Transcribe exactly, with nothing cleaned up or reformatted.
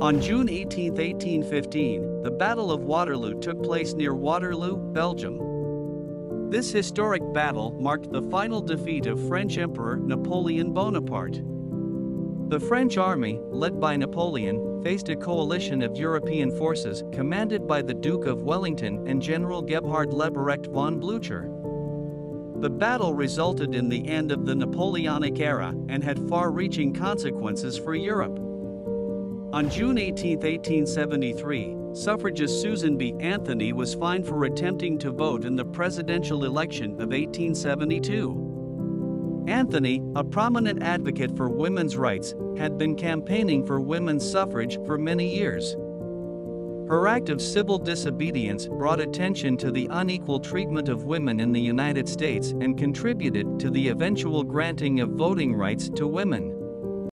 On June eighteenth, eighteen fifteen, the Battle of Waterloo took place near Waterloo, Belgium. This historic battle marked the final defeat of French Emperor Napoleon Bonaparte. The French army, led by Napoleon, faced a coalition of European forces commanded by the Duke of Wellington and General Gebhard Leberecht von Blücher. The battle resulted in the end of the Napoleonic era and had far-reaching consequences for Europe. On June eighteenth, eighteen seventy-three, suffragist Susan B. Anthony was fined for attempting to vote in the presidential election of eighteen seventy-two. Anthony, a prominent advocate for women's rights, had been campaigning for women's suffrage for many years. Her act of civil disobedience brought attention to the unequal treatment of women in the United States and contributed to the eventual granting of voting rights to women.